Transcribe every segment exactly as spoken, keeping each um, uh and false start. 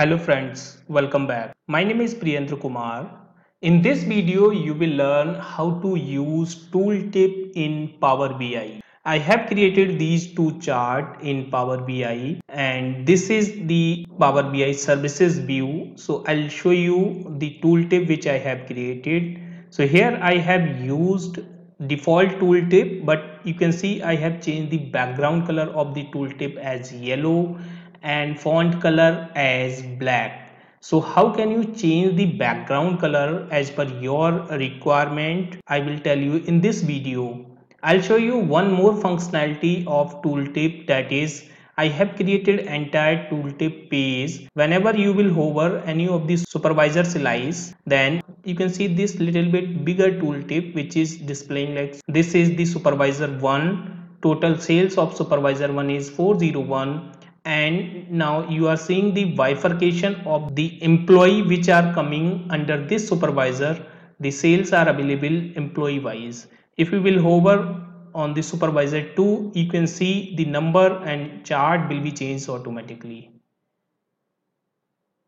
Hello friends, welcome back. My name is Priyendra Kumar. In this video, you will learn how to use tooltip in Power B I. I have created these two charts in Power B I and this is the Power B I services view. So I'll show you the tooltip which I have created. So here I have used default tooltip, but you can see I have changed the background color of the tooltip as yellow and font color as black. So how can you change the background color as per your requirement? I will tell you in this video. I'll show you one more functionality of tooltip, that is I have created entire tooltip page. Whenever you will hover any of the supervisor slides, then you can see this little bit bigger tooltip which is displaying like this is the supervisor one. Total sales of supervisor one is four oh one. And now you are seeing the bifurcation of the employee which are coming under this supervisor. The sales are available employee wise. If you will hover on the supervisor two, you can see the number and chart will be changed automatically.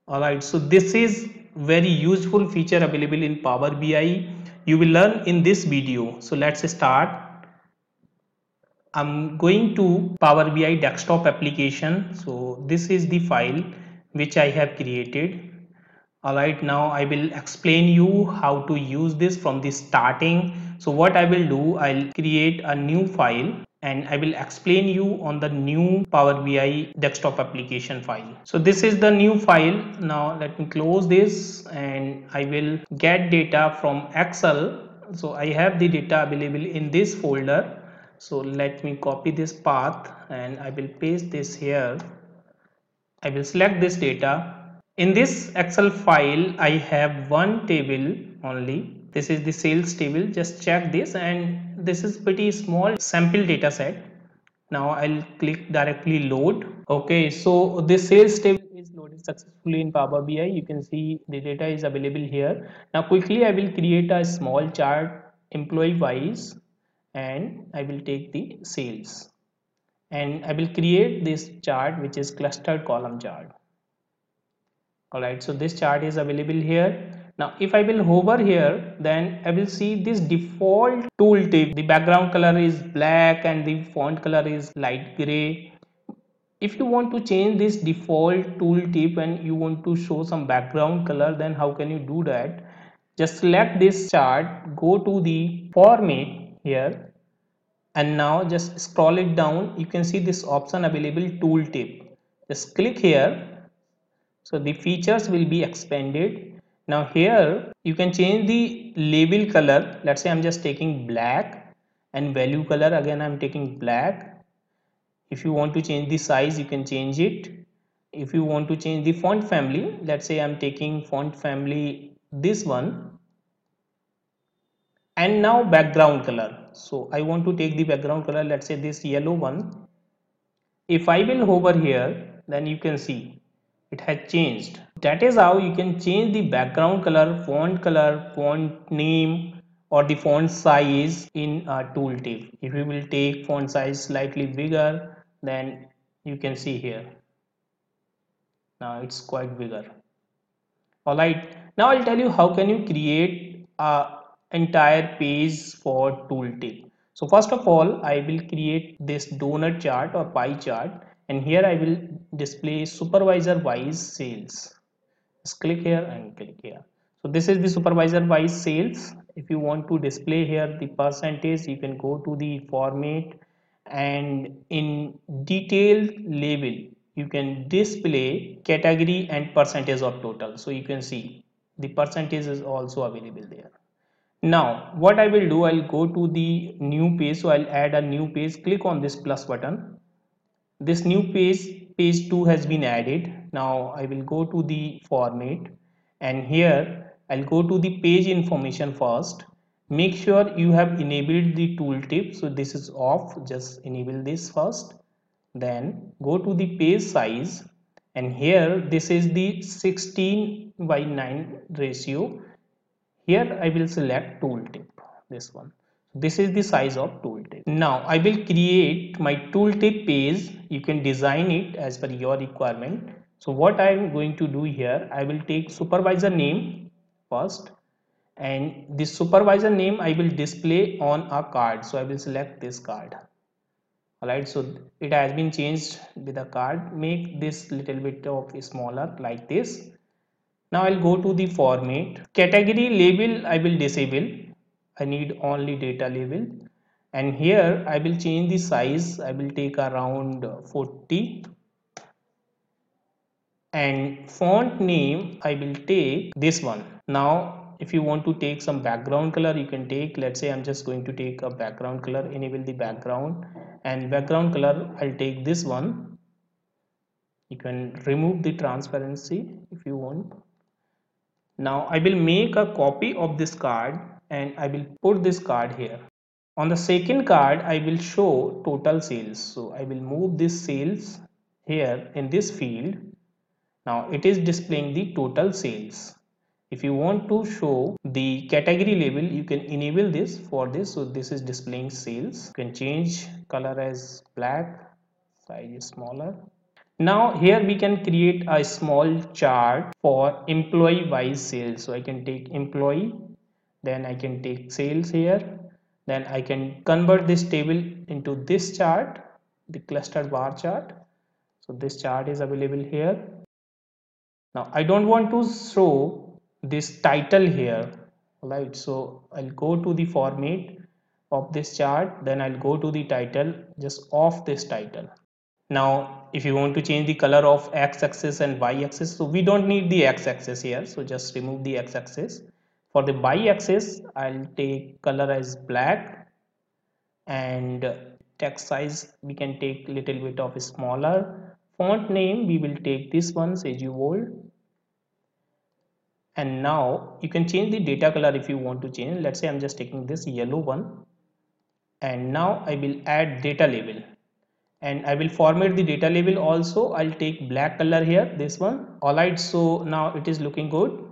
Alright, so this is very useful feature available in Power B I. You will learn in this video. So let's start. I'm going to Power B I desktop application. So this is the file which I have created. Alright, now I will explain you how to use this from the starting. So what I will do, I'll create a new file and I will explain you on the new Power B I desktop application file. So this is the new file. Now let me close this and I will get data from Excel. So I have the data available in this folder. So let me copy this path and I will paste this here. I will select this data. In this Excel file, I have one table only. This is the sales table. Just check this, and this is pretty small sample data set. Now I'll click directly load. Okay, so this sales table is loaded successfully in Power B I. You can see the data is available here. Now quickly I will create a small chart employee wise. And I will take the sales and I will create this chart which is clustered column chart. Alright, so this chart is available here. Now if I will hover here, then I will see this default tooltip. The background color is black and the font color is light gray. If you want to change this default tooltip and you want to show some background color, then how can you do that? Just select this chart, go to the format here and now just scroll it down. You can see this option available, tooltip. Just click here, so the features will be expanded. Now here you can change the label color. Let's say I'm just taking black, and value color again I'm taking black. If you want to change the size, you can change it. If you want to change the font family, let's say I'm taking font family this one. And now background color. So I want to take the background color, let's say this yellow one. If I will hover here, then you can see it has changed. That is how you can change the background color, font color, font name or the font size in a tooltip. If you will take font size slightly bigger, then you can see here. Now it's quite bigger. Alright, now I'll tell you how can you create a entire page for tooltip. So first of all, I will create this donut chart or pie chart, and here I will display supervisor wise sales. Just click here and click here. So this is the supervisor wise sales. If you want to display here the percentage, you can go to the format and in detailed label you can display category and percentage of total. So you can see the percentage is also available there. Now what I will do, I'll go to the new page. So I'll add a new page. Click on this plus button. This new page, page two has been added. Now I will go to the format and here I'll go to the page information first. Make sure you have enabled the tooltip. So this is off. Just enable this first. Then go to the page size and here this is the sixteen by nine ratio. Here I will select tooltip, this one. This is the size of tooltip. Now I will create my tooltip page. You can design it as per your requirement. So what I am going to do here, I will take supervisor name first, and this supervisor name I will display on a card. So I will select this card. Alright, so it has been changed with a card. Make this little bit of smaller like this. Now I'll go to the format. Category label I will disable. I need only data label. And here I will change the size. I will take around forty. And font name I will take this one. Now if you want to take some background color, you can take, let's say I'm just going to take a background color. Enable the background, and background color I'll take this one. You can remove the transparency if you want. Now I will make a copy of this card and I will put this card here. On the second card I will show total sales. So I will move this sales here in this field. Now it is displaying the total sales. If you want to show the category label, you can enable this for this. So this is displaying sales. You can change color as black, size is smaller. Now here we can create a small chart for employee wise sales. So I can take employee, then I can take sales here. Then I can convert this table into this chart, the clustered bar chart. So this chart is available here. Now I don't want to show this title here, right? So I'll go to the format of this chart, then I'll go to the title, just off this title. Now if you want to change the color of x-axis and y-axis, so we don't need the x-axis here, so just remove the x-axis. For the y-axis, I'll take color as black, and text size we can take little bit of smaller. Font name we will take this one, Segoe. And now you can change the data color if you want to change. Let's say I'm just taking this yellow one, and now I will add data label, and I will format the data label also. I'll take black color here, this one. Alright, so now it is looking good.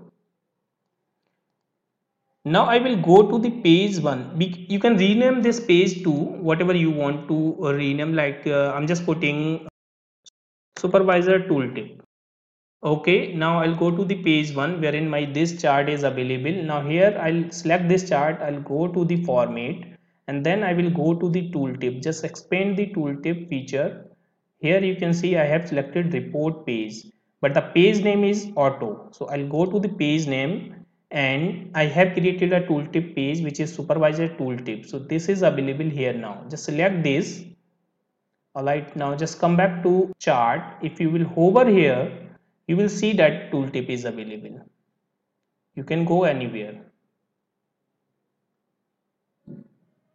Now I will go to the page one. You can rename this page to whatever you want to rename, like uh, I'm just putting supervisor tooltip. Okay, now I'll go to the page one wherein my this chart is available. Now here I'll select this chart, I'll go to the format, and then I will go to the tooltip. Just expand the tooltip feature. Here you can see I have selected report page, but the page name is auto. So I'll go to the page name, and I have created a tooltip page which is supervisor tooltip. So this is available here now. Just select this. Alright, now just come back to chart. If you will hover here, you will see that tooltip is available. You can go anywhere.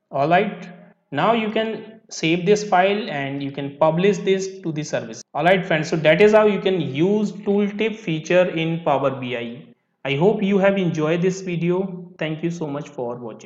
Alright, now you can save this file and you can publish this to the service. Alright friends, so that is how you can use tooltip feature in Power B I. I hope you have enjoyed this video. Thank you so much for watching.